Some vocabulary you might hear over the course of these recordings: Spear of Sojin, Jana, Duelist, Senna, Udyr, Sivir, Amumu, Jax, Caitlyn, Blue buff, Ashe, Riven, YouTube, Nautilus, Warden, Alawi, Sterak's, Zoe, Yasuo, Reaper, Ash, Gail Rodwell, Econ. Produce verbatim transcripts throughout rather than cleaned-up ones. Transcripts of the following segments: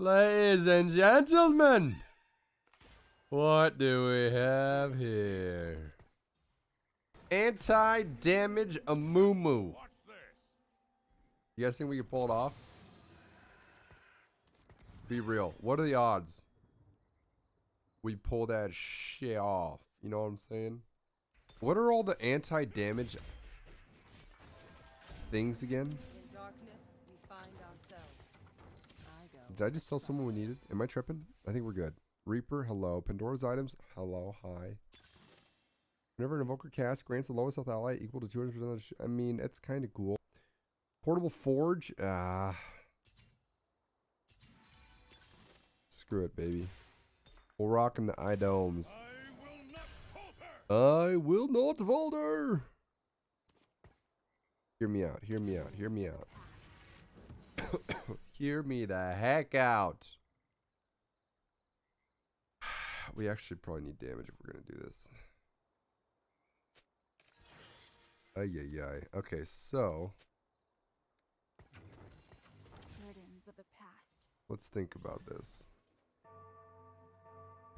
Ladies and gentlemen, what do we have here? Anti-damage Amumu. You guys think we can pull it off? Be real. What are the odds we pull that shit off? You know what I'm saying? What are all the anti-damage things again? In darkness, we find ourselves. I Did I just tell someone we needed? Am I tripping? I think we're good. Reaper, hello. Pandora's items, hello, hi. Whenever an Invoker cast grants the lowest health ally equal to two hundred percent of the I mean, that's kind of cool. Portable Forge? Ah. Screw it, baby. We're rocking the eye-domes. I will not folder! Hear me out, hear me out, hear me out. Hear me the heck out. We actually probably need damage if we're going to do this. Ay, ay, ay. Okay, so of the past. Let's think about this.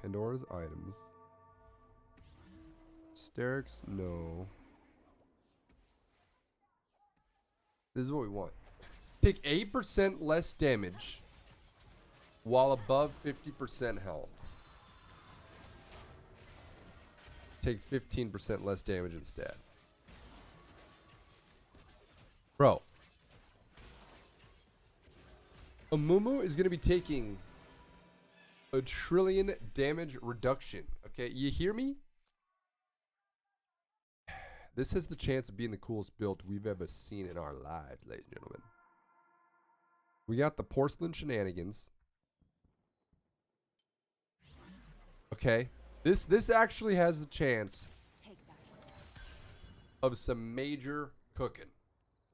Pandora's items. Sterak's, no. This is what we want. Take eight percent less damage while above fifty percent health. Take fifteen percent less damage instead. Bro, Amumu is going to be taking a trillion damage reduction. Okay, you hear me? This has the chance of being the coolest build we've ever seen in our lives, ladies and gentlemen. We got the porcelain shenanigans. Okay, this this actually has the chance of some major cooking.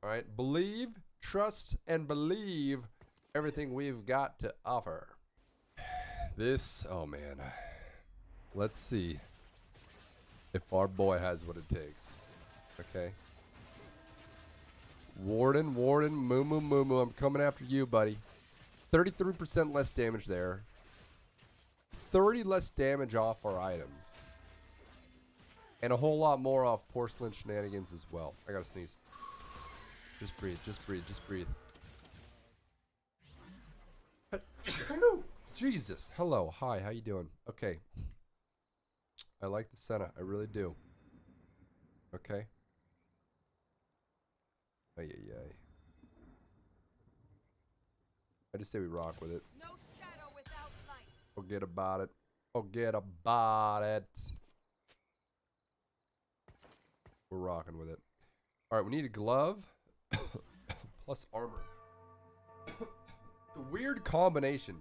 All right, believe, trust, and believe everything we've got to offer. This, oh man. Let's see if our boy has what it takes. Okay. Warden, Warden, Moo Moo Moo Moo, I'm coming after you, buddy. thirty-three percent less damage there. thirty less damage off our items. And a whole lot more off porcelain shenanigans as well. I gotta sneeze. Just breathe, just breathe, just breathe. Jesus, hello, hi, how you doing? Okay. I like the Senna, I really do. Okay. Ay, ay, ay. I just say we rock with it. No shadow without light. Forget about it. Forget about it. We're rocking with it. All right, we need a glove. Plus armor. It's a weird combination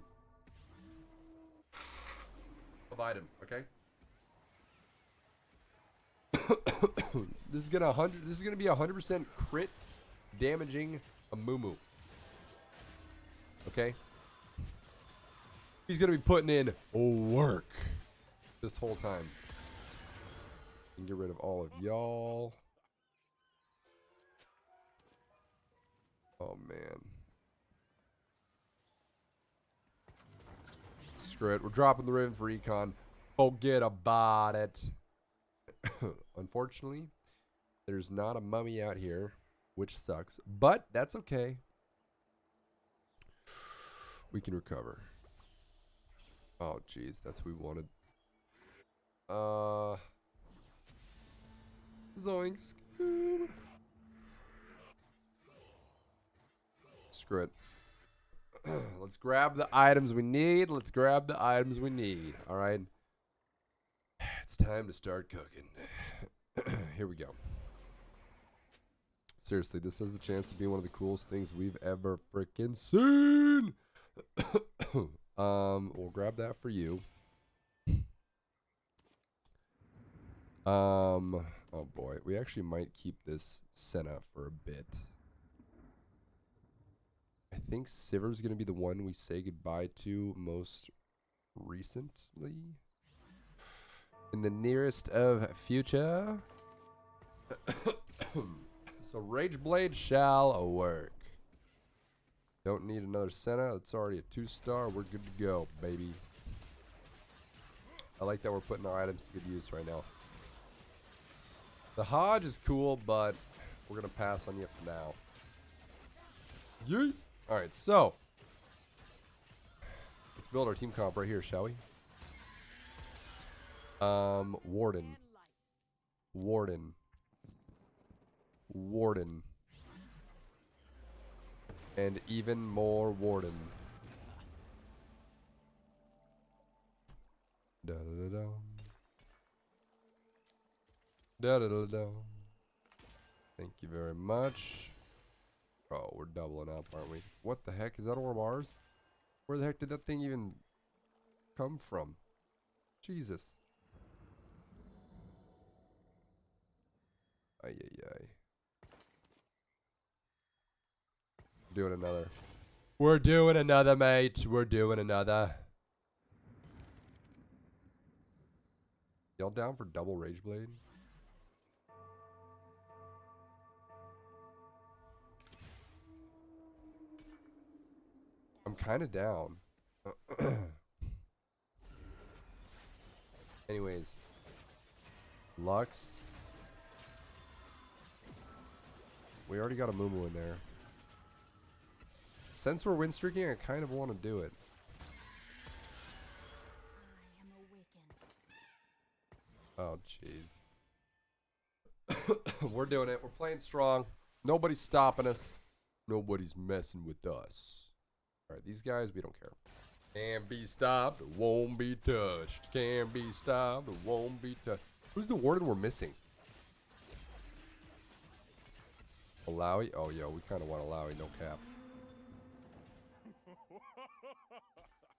of items, okay? This is gonna hundred this is gonna be a hundred percent crit damaging Amumu. Okay? He's gonna be putting in work this whole time. And get rid of all of y'all. Oh man. Screw it. We're dropping the Riven for Econ. Forget about it. Unfortunately, there's not a mummy out here, which sucks. But that's okay. We can recover. Oh jeez, that's what we wanted. Uh Zoinks. Screw it. Let's grab the items we need. Let's grab the items we need. All right. It's time to start cooking. Here we go. Seriously, this has the chance to be one of the coolest things we've ever freaking seen. um, we'll grab that for you. Um, oh boy, we actually might keep this Senna for a bit. I think Sivir's going to be the one we say goodbye to most recently. In the nearest of future. So Rageblade shall work. Don't need another Senna. It's already a two star. We're good to go, baby. I like that we're putting our items to good use right now. The Hodge is cool, but we're going to pass on you for now. Yeet! Alright, so let's build our team comp right here, shall we? Um, Warden. Warden. Warden. And even more Warden. Da da da da. Da da da da. Thank you very much. Oh, we're doubling up, aren't we? What the heck? Is that orb ours? Where the heck did that thing even come from? Jesus. Ay, ay, ay. Doing another. We're doing another, mate. We're doing another. Y'all down for double Rageblade? I'm kind of down. Anyways, Lux. We already got Amumu in there. Since we're win streaking, I kind of want to do it. Oh, jeez. We're doing it. We're playing strong. Nobody's stopping us. Nobody's messing with us. Alright, these guys, we don't care. Can't be stopped, won't be touched. Can't be stopped, won't be touched. Who's the Warden we're missing? Alawi? Oh, yo, we kind of want Alawi, no cap.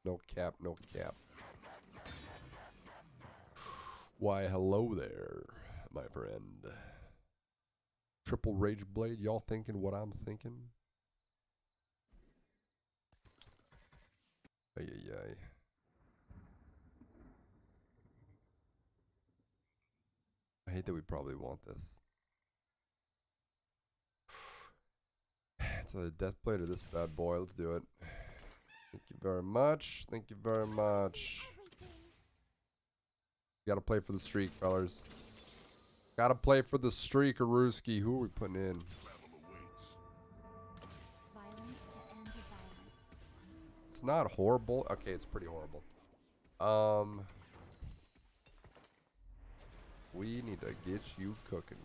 No cap, no cap. Why, hello there, my friend. Triple Rageblade, y'all thinking what I'm thinking? Ay, ay, ay. I hate that we probably want this. It's either Deathblade or this bad boy. Let's do it. Thank you very much. Thank you very much. Gotta play for the streak, fellas. Gotta play for the streak, Aruski. Who are we putting in? It's not horrible. Okay, it's pretty horrible. Um, we need to get you cooking.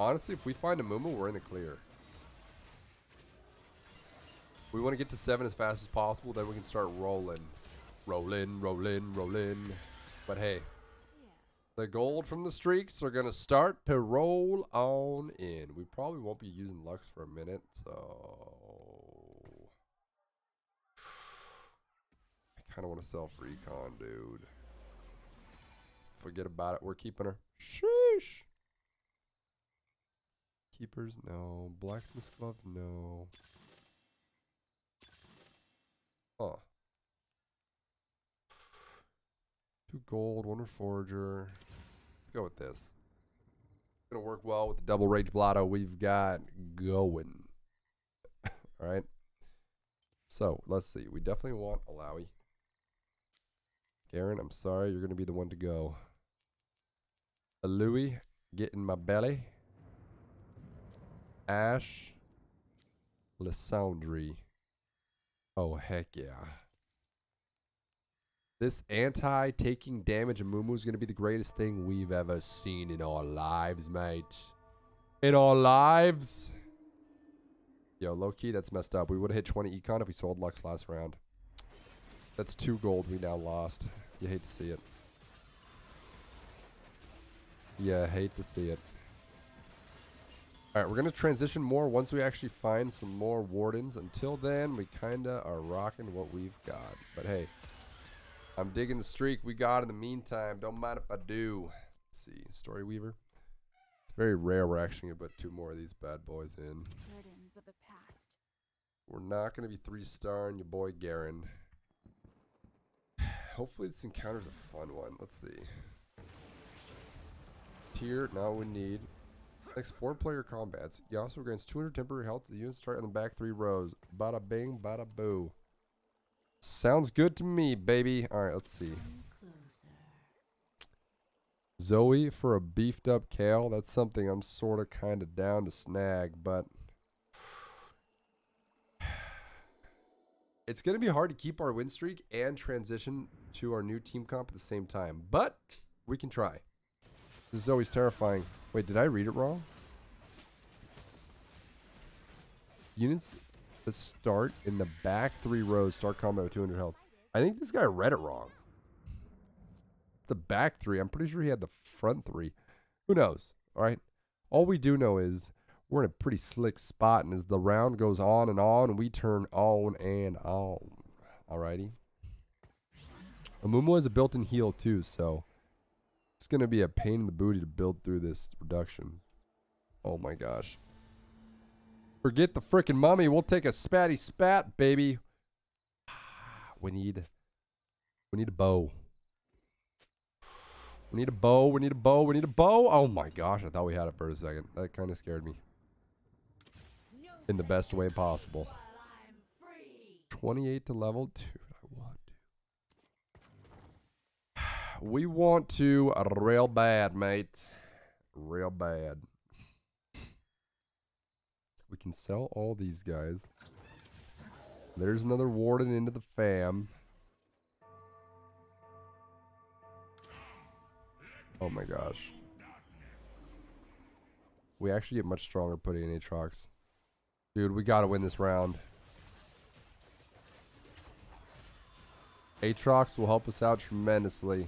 Honestly, if we find Amumu, we're in the clear. We want to get to seven as fast as possible, then we can start rolling. Rolling, rolling, rolling. But hey, the gold from the streaks are going to start to roll on in. We probably won't be using Lux for a minute, so I kind of want to sell for Econ, dude. Forget about it. We're keeping her. Sheesh. Keepers, no. Blacksmith's glove, no. Huh. Two gold, one reforger. Let's go with this. It's going to work well with the double rage blotto we've got going. All right. So, let's see. We definitely want Alawi. Garen, I'm sorry, you're going to be the one to go. Alawi, get in my belly. Ashe. Lissandra. Oh, heck yeah. This anti-taking damage Amumu is going to be the greatest thing we've ever seen in our lives, mate. In our lives. Yo, low-key, that's messed up. We would have hit twenty Econ if we sold Lux last round. That's two gold we now lost. You hate to see it. Yeah, hate to see it. Alright, we're going to transition more once we actually find some more Wardens. Until then, we kind of are rocking what we've got. But hey, I'm digging the streak we got in the meantime. Don't mind if I do. Let's see, Story Weaver. It's very rare we're actually going to put two more of these bad boys in. Wardens of the past. We're not going to be three-starring your boy Garen. Hopefully this encounter's a fun one. Let's see. Tier, now we need Next four player combats. Yasuo grants two hundred temporary health to the units start on the back three rows. Bada bing, bada boo. Sounds good to me, baby. Alright, let's see. Zoe for a beefed up Kale. That's something I'm sort of kind of down to snag, but it's going to be hard to keep our win streak and transition to our new team comp at the same time, but we can try. This is always terrifying. Wait, did I read it wrong? Units that start in the back three rows start combat with two hundred health. I think this guy read it wrong. The back three. I'm pretty sure he had the front three. Who knows? All right. All we do know is we're in a pretty slick spot, and as the round goes on and on, we turn on and on. Alrighty. Amumu has a built-in heal too, so it's gonna be a pain in the booty to build through this reduction. Oh my gosh. Forget the frickin' mummy. We'll take a spatty spat, baby. We need we need a bow. We need a bow, we need a bow, we need a bow. Oh my gosh, I thought we had it for a second. That kind of scared me. In the best way possible. twenty-eight to level two. I want to. We want to real bad, mate. Real bad. We can sell all these guys. There's another warden into the fam. Oh my gosh. We actually get much stronger putting in Aatrox. Dude, we gotta win this round. Aatrox will help us out tremendously.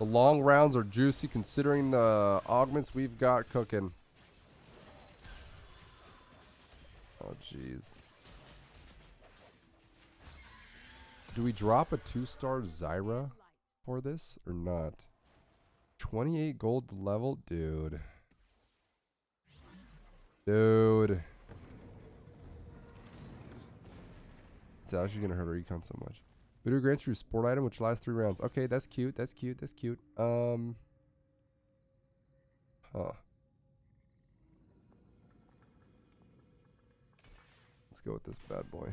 The long rounds are juicy considering the augments we've got cooking. Oh jeez. Do we drop a two-star Zyra for this or not? twenty-eight gold level, dude. Dude. It's actually going to hurt our econ so much. Udyr grants you a sport item, which lasts three rounds. Okay, that's cute. That's cute. That's cute. Um. Huh. Let's go with this bad boy.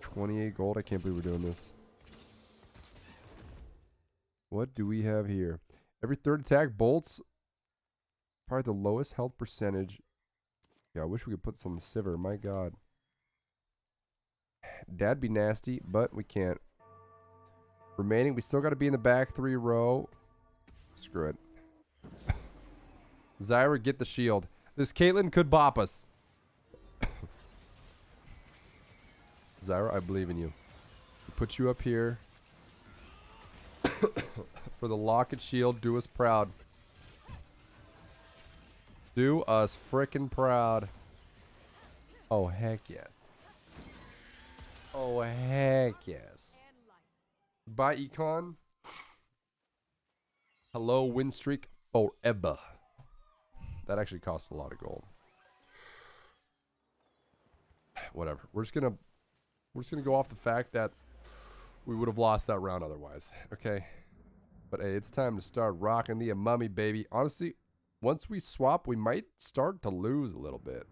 twenty-eight gold. I can't believe we're doing this. What do we have here? Every third attack bolts. Probably the lowest health percentage. Yeah, I wish we could put some on the Sivir. My god. That'd be nasty, but we can't. Remaining, we still got to be in the back three row. Screw it. Zyra, get the shield. This Caitlyn could bop us. Zyra, I believe in you. We put you up here for the locket shield. Do us proud. Do us frickin' proud. Oh heck yes. Oh heck yes. Bye Econ. Hello win streak forever. That actually cost a lot of gold. Whatever. We're just gonna. We're just going to go off the fact that we would have lost that round otherwise, okay? But hey, it's time to start rocking the mummy, baby. Honestly, once we swap, we might start to lose a little bit.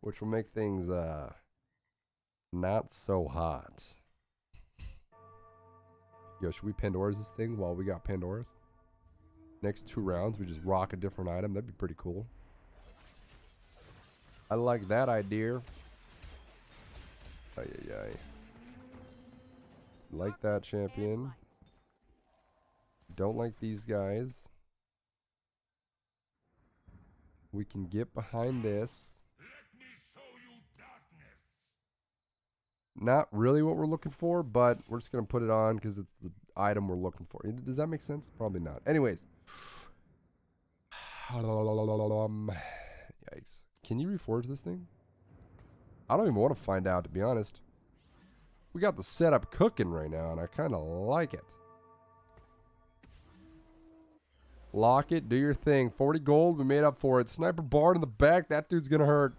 Which will make things uh, not so hot. Yo, should we Pandora's this thing while we got Pandora's? Next two rounds, we just rock a different item. That'd be pretty cool. I like that idea. Ay, ay, ay. Like that, champion. Don't like these guys. We can get behind this. Let me show you darkness. Not really what we're looking for, but we're just going to put it on because it's the item we're looking for. Does that make sense? Probably not. Anyways. Yikes. Can you reforge this thing? I don't even want to find out, to be honest. We got the setup cooking right now, and I kind of like it. Lock it. Do your thing. forty gold. We made up for it. Sniper Bard in the back. That dude's going to hurt.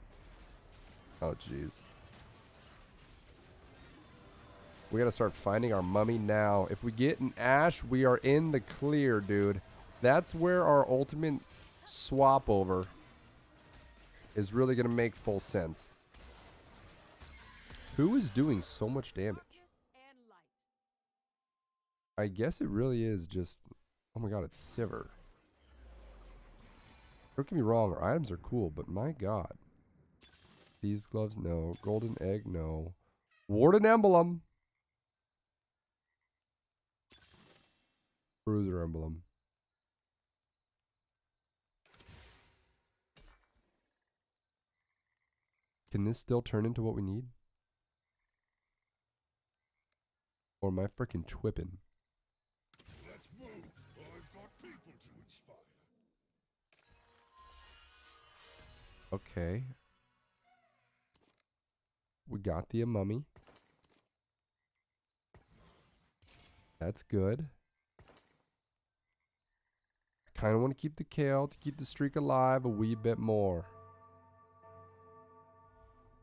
Oh, jeez. We got to start finding our mummy now. If we get an Ashe, we are in the clear, dude. That's where our ultimate swap over is really going to make full sense. Who is doing so much damage? I guess it really is just... Oh my god, it's Sivir. Don't get me wrong, our items are cool, but my god. These gloves, no. Golden egg, no. Warden emblem. Bruiser emblem. Can this still turn into what we need? Or am I freaking twipping? Let's move. I've got people to inspire. Okay. We got the mummy. That's good. I kind of want to keep the Kale to keep the streak alive a wee bit more.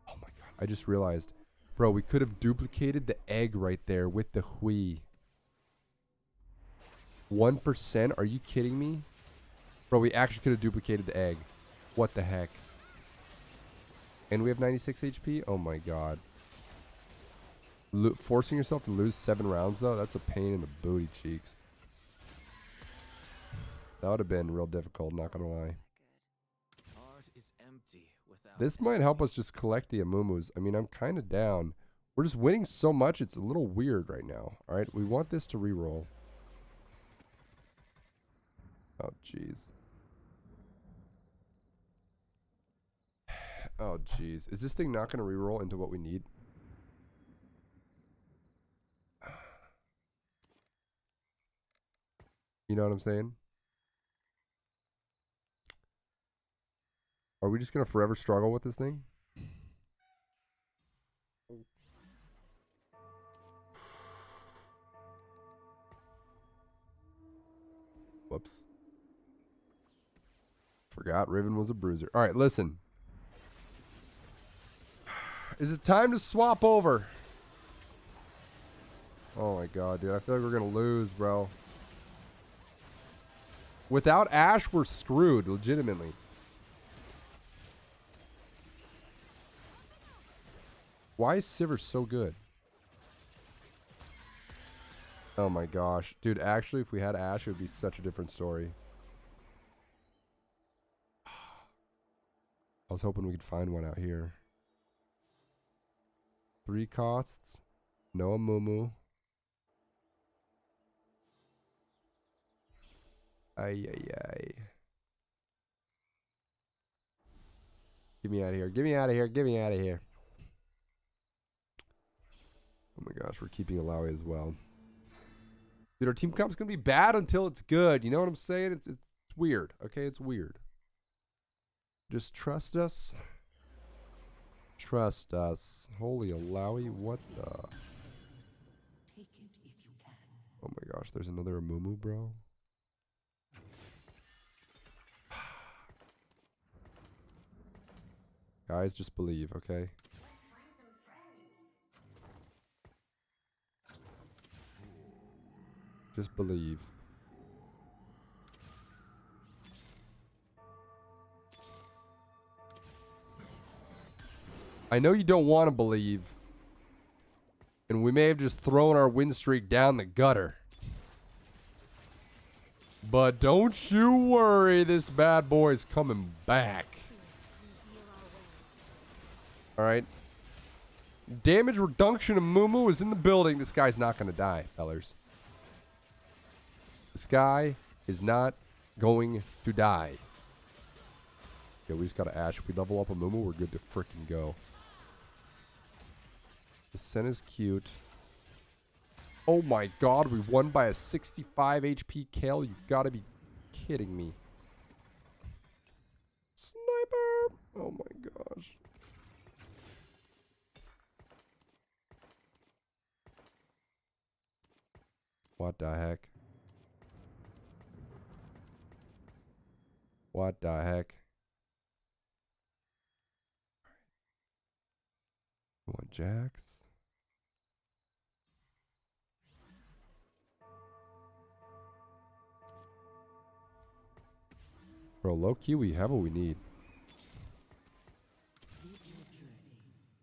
Oh my god, I just realized. Bro, we could have duplicated the egg right there with the Hwei. one percent? Are you kidding me? Bro, we actually could have duplicated the egg. What the heck? And we have ninety-six H P? Oh my god. Lo- forcing yourself to lose seven rounds, though? That's a pain in the booty cheeks. That would have been real difficult, not gonna lie. This might help us just collect the Amumu's. I mean, I'm kind of down. We're just winning so much, it's a little weird right now. Alright, we want this to reroll. Oh, jeez. Oh, jeez. Is this thing not going to reroll into what we need? You know what I'm saying? Are we just going to forever struggle with this thing? Whoops. Forgot Riven was a bruiser. All right, listen. Is it time to swap over? Oh my god, dude. I feel like we're going to lose, bro. Without Ashe, we're screwed, legitimately. Why is Sivir so good? Oh my gosh. Dude, actually, if we had Ashe, it would be such a different story. I was hoping we could find one out here. Three costs, no Amumu. Ay, ay, ay. Get me out of here. Get me out of here. Get me out of here. Oh my gosh, we're keeping Alawi as well. Dude, our team comp's going to be bad until it's good. You know what I'm saying? It's, it's weird. Okay, it's weird. Just trust us. Trust us. Holy Alawi, what the? Take it if you can. Oh my gosh, there's another Amumu, bro. Guys, just believe, okay? Just believe. I know you don't want to believe. And we may have just thrown our win streak down the gutter. But don't you worry, this bad boy is coming back. Alright. Damage reduction of Amumu is in the building. This guy's not going to die, fellers. This guy is not going to die. Yeah, we just got to Ashe. If we level up Amumu, we're good to freaking go. The Senna's cute. Oh my god, we won by a sixty-five H P Kale. You've got to be kidding me. Sniper! Oh my gosh. What the heck? What the heck? I want Jax. Bro, low-key, we have what we need.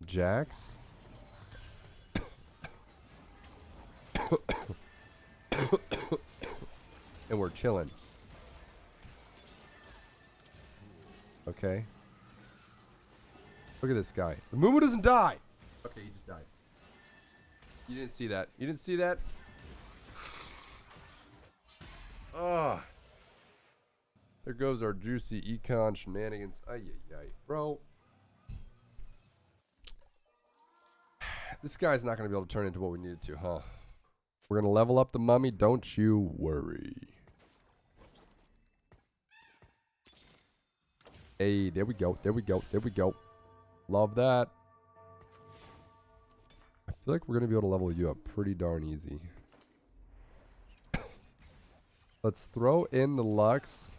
Jax. And we're chilling. Okay. Look at this guy. The Amumu doesn't die! Okay, he just died. You didn't see that. You didn't see that? Ugh. There goes our juicy Econ shenanigans. Ay, ay, ay. Bro. This guy's not going to be able to turn into what we needed to, huh? We're going to level up the mummy. Don't you worry. Hey, there we go. There we go. There we go. Love that. I feel like we're going to be able to level you up pretty darn easy. Let's throw in the Lux.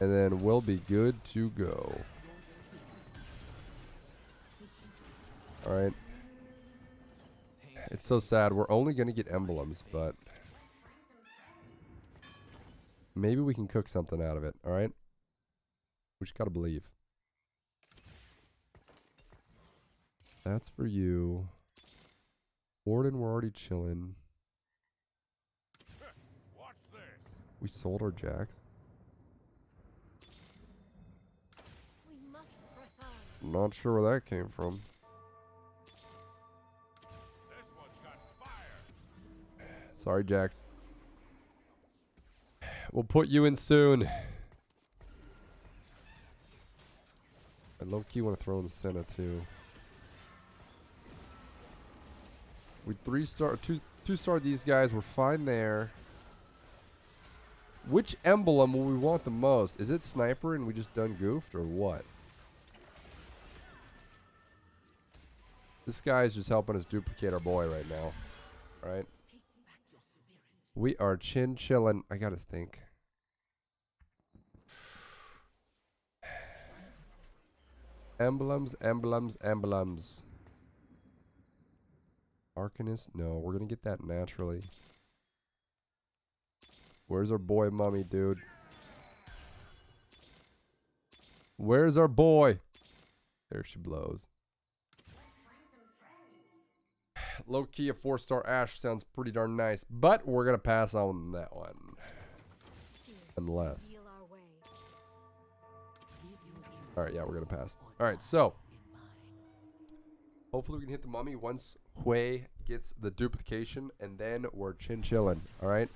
And then we'll be good to go. Alright. It's so sad. We're only going to get emblems, but maybe we can cook something out of it. Alright? We just got to believe. That's for you. Warden, we're already chilling. We sold our Jax. Not sure where that came from. This one's got fire. Sorry, Jax. We'll put you in soon. I low-key want to throw in the Senna too. We three-star, two, two-star these guys. We're fine there. Which emblem will we want the most? Is it Sniper and we just done goofed or what? This guy is just helping us duplicate our boy right now. Alright. We are chin chillin'. I gotta think. Emblems, emblems, emblems. Arcanist? No, we're gonna get that naturally. Where's our boy mummy, dude? Where's our boy? There she blows. Low key, a four star Ashe sounds pretty darn nice, but we're gonna pass on that one. Unless. Alright, yeah, we're gonna pass. Alright, so. Hopefully, we can hit the mummy once Hwei gets the duplication, and then we're chin chillin'. Alright?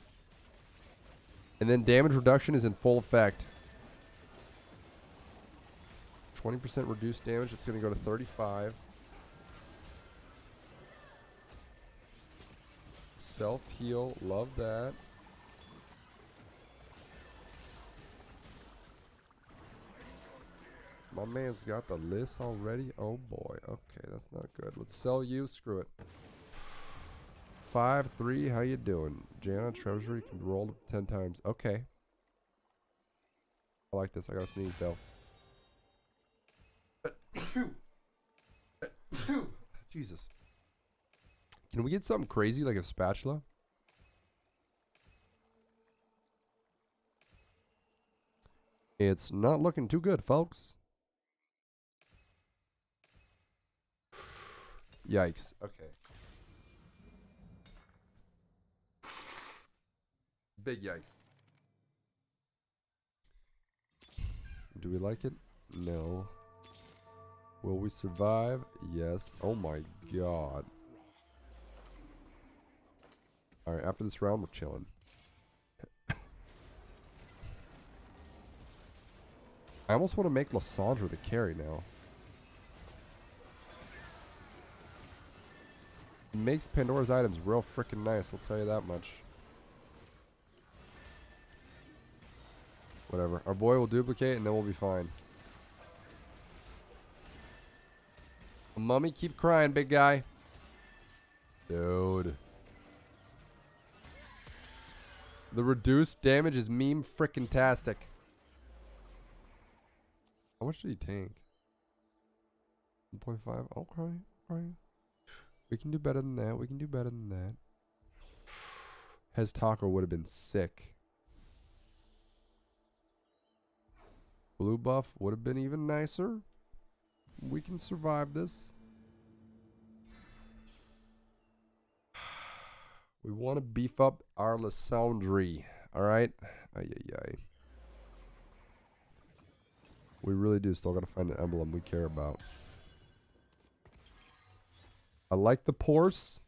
And then damage reduction is in full effect. twenty percent reduced damage, it's gonna go to thirty-five. Self-heal, love that. My man's got the list already. Oh boy, okay, that's not good. Let's sell you, screw it. five three, how you doing? Jana, Treasury, can roll ten times. Okay. I like this, I gotta sneeze though. Jesus. Can we get something crazy like a spatula? It's not looking too good, folks. Yikes. Okay. Big yikes. Do we like it? No. Will we survive? Yes. Oh my god. Alright, after this round, we're chilling. I almost want to make Lissandra the carry now. It makes Pandora's items real freaking nice, I'll tell you that much. Whatever. Our boy will duplicate and then we'll be fine. Mummy, keep crying, big guy. Dude. The reduced damage is meme frickin' tastic. How much did he tank? one point five. Okay, okay. We can do better than that. We can do better than that. His taco would have been sick. Blue buff would have been even nicer. We can survive this. We want to beef up our Lissandra. Alright. We really do still got to find an emblem we care about. I like the Pors.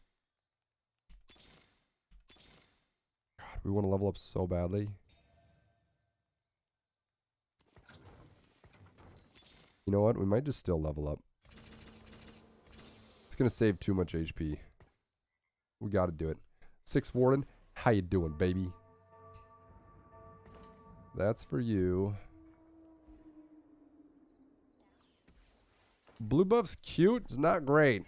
God, we want to level up so badly. You know what? We might just still level up. It's going to save too much H P. We got to do it. Six Warden, how you doing, baby? That's for you. Blue buff's cute. It's not great.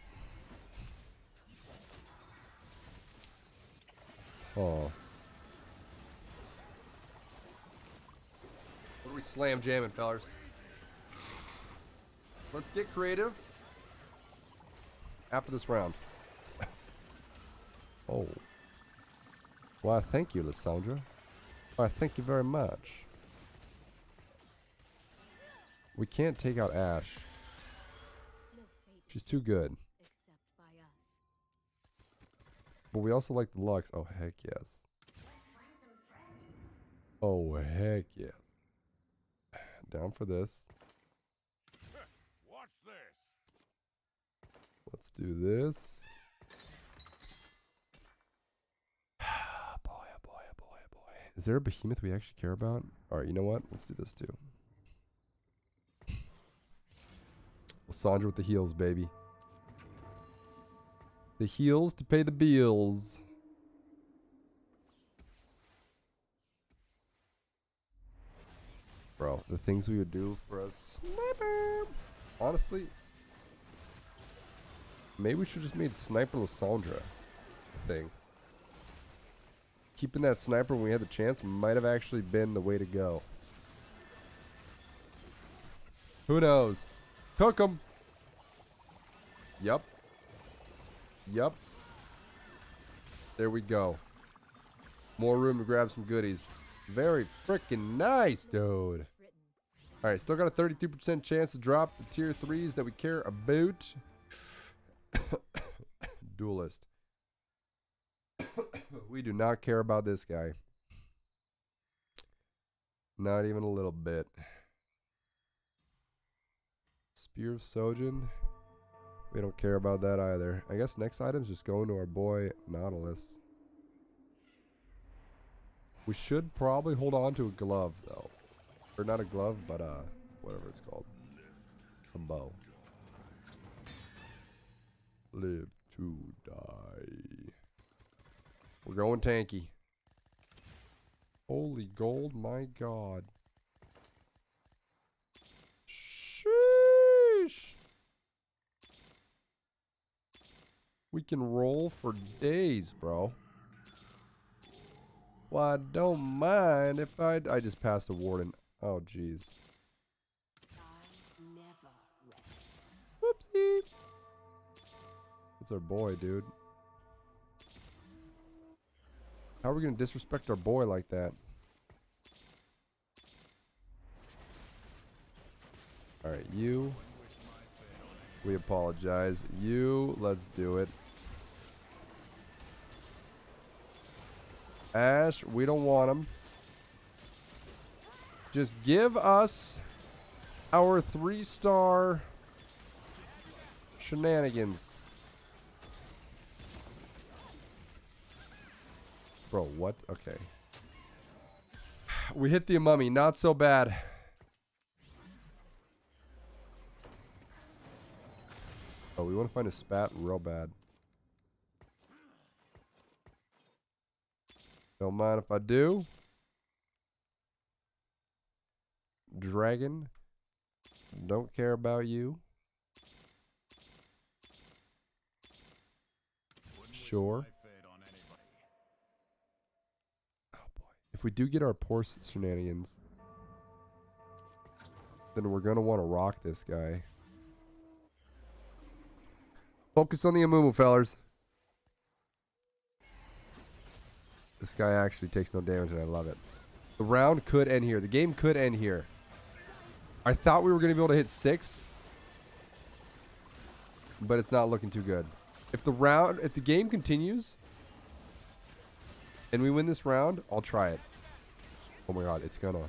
Oh. What are we slam jamming, fellas? Let's get creative after this round. Oh. Why, thank you, Lissandra. Why, thank you very much. We can't take out Ashe. She's too good. But we also like the Lux. Oh, heck yes. Oh, heck yes. Down for this. Watch this. Let's do this. Is there a behemoth we actually care about? Alright, you know what? Let's do this too. Lissandra with the heals, baby. The heals to pay the bills. Bro, the things we would do for a sniper. Honestly, maybe we should just made Sniper Lissandra a thing. Keeping that sniper when we had the chance might have actually been the way to go. Who knows? Cook 'em. Yep. Yep. There we go. More room to grab some goodies. Very freaking nice, dude. All right, still got a thirty-two percent chance to drop the tier threes that we care about. Duelist. We do not care about this guy. Not even a little bit. Spear of Sojin. We don't care about that either. I guess next item's just going to our boy Nautilus. We should probably hold on to a glove though. Or not a glove, but uh whatever it's called. A bow. Live to die. We're going tanky. Holy gold, my god. Sheesh. We can roll for days, bro. Well, I don't mind if I... I just passed the warden. Oh, jeez. Whoopsie. That's our boy, dude. How are we going to disrespect our boy like that? Alright, you. We apologize. You, let's do it. Ash, we don't want him. Just give us our three-star shenanigans. Bro, what? Okay. We hit the mummy. Not so bad. Oh, we want to find a spat real bad. Don't mind if I do. Dragon. Don't care about you. Sure. If we do get our poor shenanigans, then we're going to want to rock this guy. Focus on the Amumu, fellas. This guy actually takes no damage, and I love it. The round could end here. The game could end here. I thought we were going to be able to hit six, but it's not looking too good. If the round, if the game continues and we win this round, I'll try it. Oh my god, it's gonna.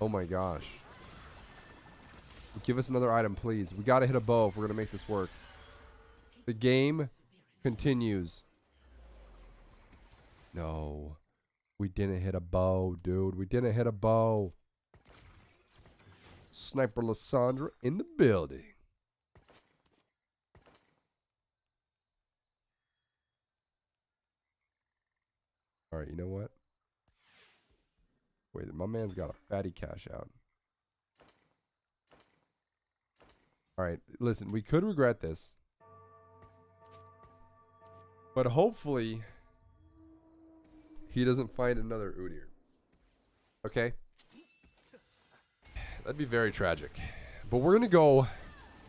Oh my gosh. Give us another item, please. We gotta hit a bow if we're gonna make this work. The game continues. No. We didn't hit a bow, dude. We didn't hit a bow. Sniper Lissandra in the building. Alright, you know what? Wait, my man's got a fatty cash out. Alright, listen, we could regret this. But hopefully, he doesn't find another Udyr. Okay? That'd be very tragic. But we're going to go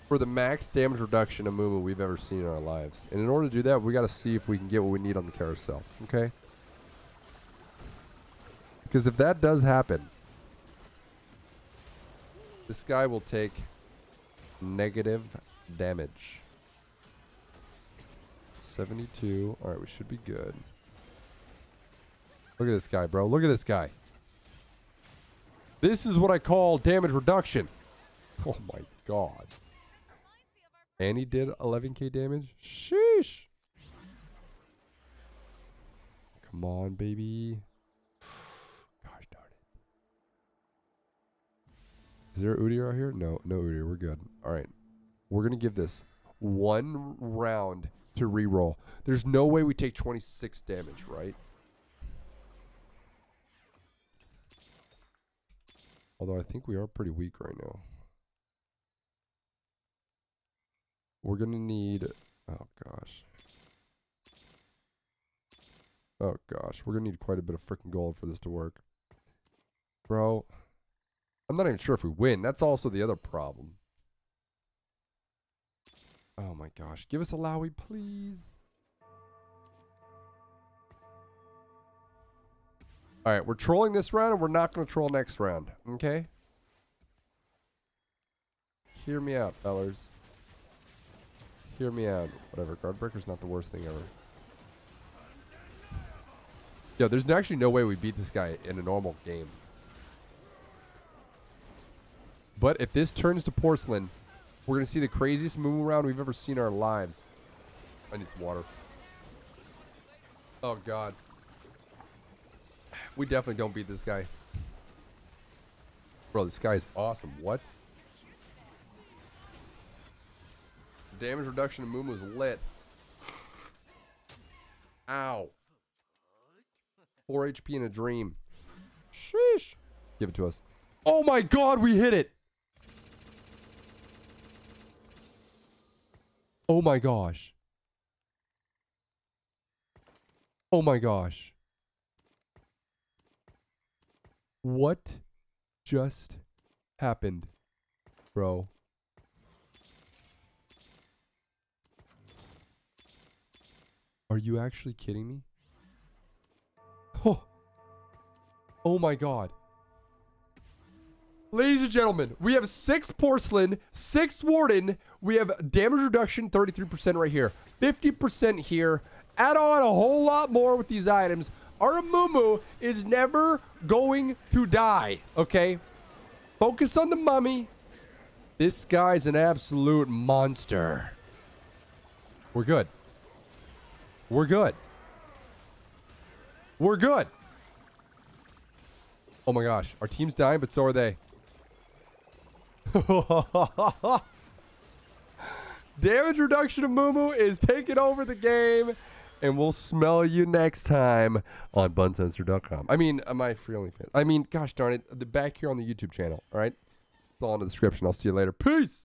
for the max damage reduction Amumu we've ever seen in our lives. And in order to do that, we got to see if we can get what we need on the carousel. Okay? Because if that does happen, this guy will take negative damage. seventy-two. All right, we should be good. Look at this guy, bro. Look at this guy. This is what I call damage reduction. Oh, my God. And he did eleven K damage? Sheesh. Come on, baby. Is there Udyr out here? No, no Udyr. We're good. All right. We're going to give this one round to reroll. There's no way we take twenty-six damage, right? Although I think we are pretty weak right now. We're going to need... Oh, gosh. Oh, gosh. We're going to need quite a bit of freaking gold for this to work. Bro... I'm not even sure if we win. That's also the other problem. Oh my gosh. Give us Alawi, please. Alright, we're trolling this round and we're not going to troll next round. Okay? Hear me out, fellas. Hear me out. Whatever. Guard breaker's not the worst thing ever. Yo, there's actually no way we beat this guy in a normal game. But if this turns to porcelain, we're going to see the craziest Mumu round we've ever seen in our lives. I need some water. Oh, God. We definitely don't beat this guy. Bro, this guy is awesome. What? Damage reduction to Mumu is lit. Ow. four H P in a dream. Sheesh. Give it to us. Oh, my God. We hit it. Oh my gosh. Oh my gosh. What just happened, bro? Are you actually kidding me? Oh, oh my God. Ladies and gentlemen, we have six porcelain, six warden. We have damage reduction, thirty-three percent right here, fifty percent here. Add on a whole lot more with these items. Our Amumu is never going to die, okay? Focus on the mummy. This guy's an absolute monster. We're good. We're good. We're good. Oh my gosh. Our team's dying, but so are they. Damage reduction of Amumu is taking over the game, and we'll smell you next time on bun sensor dot com. I mean, my free OnlyFans. I mean, gosh darn it, the back here on the YouTube channel. All right, it's all in the description. I'll see you later. Peace.